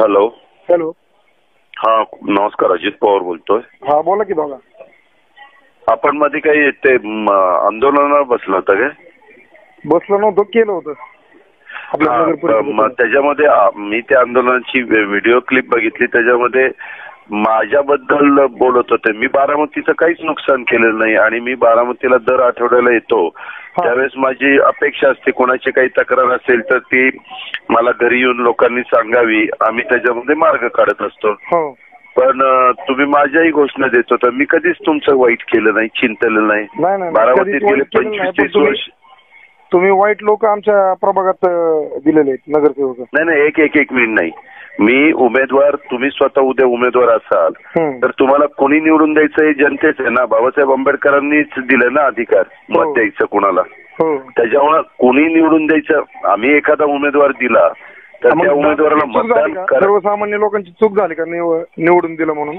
Hello hello हा नमस्कार अजित पवार बोलतोय. हा बोला की बघा आपण मध्ये काही ते आंदोलनाला बसला होता काय? बसलं नव्हतं केलं होतं त्याच्यामध्ये मी त्या आंदोलनाची व्हिडिओ क्लिप बघितली त्याच्यामध्ये माझ्याबद्दल बोलत होते. मी बारामतीचं काहीच नुकसान केलेलं नाही आणि मी बारामतीला दर आठवड्याला येतो त्यावेळेस माझी अपेक्षा असते कोणाची काही तक्रार असेल तर ती मला घरी येऊन लोकांनी सांगावी आम्ही त्याच्यामध्ये मार्ग काढत असतो. पण तुम्ही माझ्याही घोषणा देत होता मी कधीच तुमचं वाईट केलं नाही चिंतलेलं नाही. बारामतीत गेले 25-30 वर्ष तुम्ही वाईट लोक आमच्या प्रभागात दिलेले आहेत नगरसेवक. नाही नाही एक मिनिट नाही मी उमेदवार तुम्ही स्वतः उद्या उमेदवार असाल तर तुम्हाला कोणी निवडून द्यायचं हे जनतेच आहे ना. बाबासाहेब आंबेडकरांनीच दिलं ना अधिकार मत द्यायचं कोणाला त्याच्यामुळे कोणी निवडून द्यायचं. आम्ही एखादा उमेदवार दिला तर त्या उमेदवाराला मतदान करा. सर्वसामान्य लोकांची चूक झाली का निवडून दिलं म्हणून?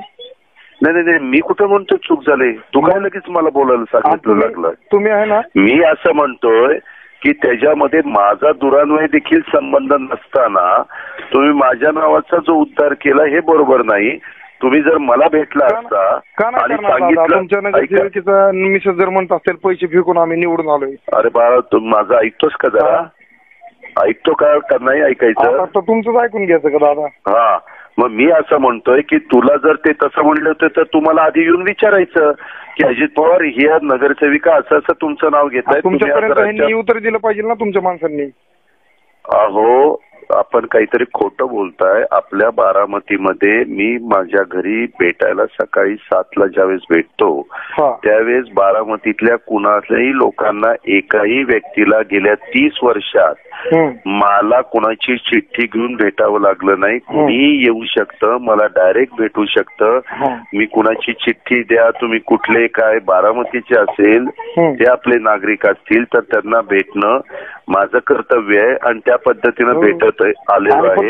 नाही नाही मी कुठं म्हणतो चूक झाली तू काय लगेच मला बोलायला सांगितलं लागलं तुम्ही आहे ना. मी असं म्हणतोय की त्याच्यामध्ये माझा दुरान्वय देखील संबंध नसताना तुम्ही माझ्या नावाचा जो उद्धार केला हे बरोबर नाही. तुम्ही जर मला भेटला असता आणि सांगितलं तुमच्या नगरसेवकीचा मिसेस जर म्हणत असेल पैसे फेकून आम्ही निवडून आलोय. अरे बाळा तू माझं ऐकतोस का जरा ऐकतो का नाही ऐकायचं तुमचंच ऐकून घ्यायचं का दादा. हा मग मी असं म्हणतोय की तुला जर ते तसं म्हणलं होतं तर तुम्हाला आधी येऊन विचारायचं की अजित पवार ही नगरसेविका असं तुमचं नाव घेत आहे तुमच्यापर्यंत उत्तर दिलं पाहिजे ना तुमच्या माणसांनी. अहो आपण काहीतरी खोटं बोलताय. आपल्या बारामतीमध्ये मी माझ्या घरी भेटायला सकाळी 7ला ज्यावेळेस भेटतो त्यावेळेस बारामतीतल्या कुणाच्याही लोकांना एकाही व्यक्तीला गेल्या 30 वर्षात मला कुणाची चिठ्ठी घेऊन भेटावं लागलं नाही. कुणीही येऊ शकतं मला डायरेक्ट भेटू शकतं. मी कुणाची चिठ्ठी द्या तुम्ही कुठले काय बारामतीचे असेल ते आपले नागरिक असतील तर त्यांना भेटणं माझं कर्तव्य आहे आणि त्या पद्धतीनं भेटत आलेलं आहे.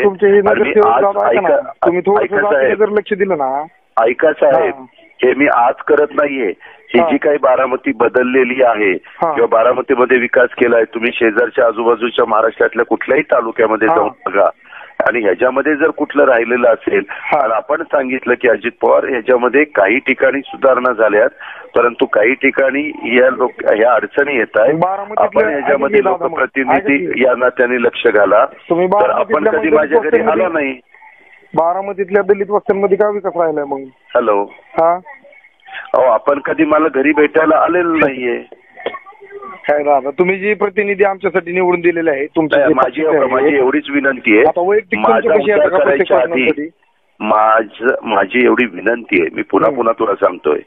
ऐका साहेब हे मी आज करत नाहीये ही जी काही बारामती बदललेली आहे किंवा बारामतीमध्ये विकास केलाय तुम्ही शेजारच्या आजूबाजूच्या महाराष्ट्रातल्या कुठल्याही तालुक्यामध्ये जाऊन बघा आणि ह्याच्यामध्ये जर कुठलं राहिलेलं असेल तर आपण सांगितलं की अजित पवार ह्याच्यामध्ये काही ठिकाणी सुधारणा झाल्यात परंतु काही ठिकाणी ह्या अडचणी येत आहेत. आपण ह्याच्यामध्ये लोकप्रतिनिधी या नात्याने लक्ष घाला. तर आपण कधी माझ्या घरी आला नाही. बारामतीतल्या दलित वस्त्यांमध्ये काय विकास राहिलाय मग? हॅलो हा अहो आपण कधी मला घरी भेटायला आलेलं नाहीये. काय दादा तुम्ही जी प्रतिनिधी आमच्यासाठी निवडून दिलेले आहे तुमची माझी एवढीच विनंती आहे. माझी एवढी विनंती आहे मी पुन्हा पुन्हा तुला सांगतोय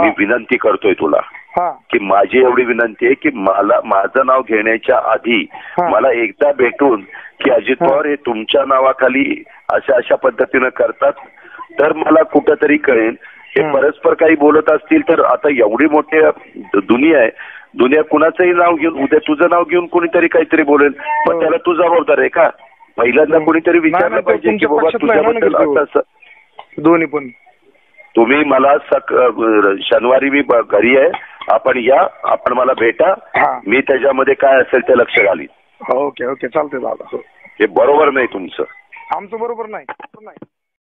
मी विनंती करतोय तुला की माझी एवढी विनंती आहे की मला माझं नाव घेण्याच्या आधी मला एकदा भेटून की अजित पवार हे तुमच्या नावाखाली अशा अशा पद्धतीनं करतात तर मला कुठंतरी कळेल. हे परस्पर काही बोलत असतील तर आता एवढी मोठी दुनिया आहे दुनिया कुणाचंही नाव घेऊन उद्या तुझं नाव घेऊन कुणीतरी काहीतरी बोलेल पण त्याला तू जबाबदार आहे का? महिलांना कुणीतरी विचारलं पाहिजे की बाबा तुझ्याबद्दल. दोन्ही पण तुम्ही मला शनिवारी मी घरी आहे आपण या आपण मला भेटा मी त्याच्यामध्ये काय असेल ते लक्ष घालीन. ओके ओके चालतंय दादा. हे बरोबर नाही तुमचं आमचं बरोबर नाही.